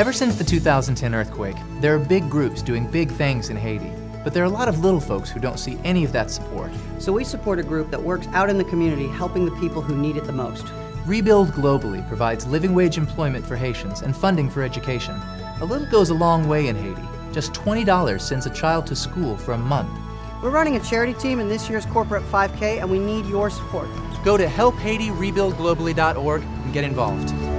Ever since the 2010 earthquake, there are big groups doing big things in Haiti. But there are a lot of little folks who don't see any of that support. So we support a group that works out in the community, helping the people who need it the most. Rebuild Globally provides living wage employment for Haitians and funding for education. A little goes a long way in Haiti. Just $20 sends a child to school for a month. We're running a charity team in this year's corporate 5K, and we need your support. Go to HelpHaitiRebuildGlobally.org and get involved.